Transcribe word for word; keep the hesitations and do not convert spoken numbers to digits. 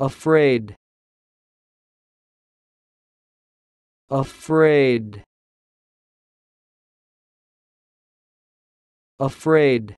afraid, afraid, afraid.